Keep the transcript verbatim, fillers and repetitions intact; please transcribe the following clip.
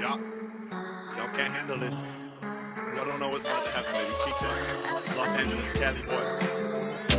Y'all, y'all can't handle this. Y'all don't know what's about to happen, baby. Chicha, Los Angeles, Cali boy.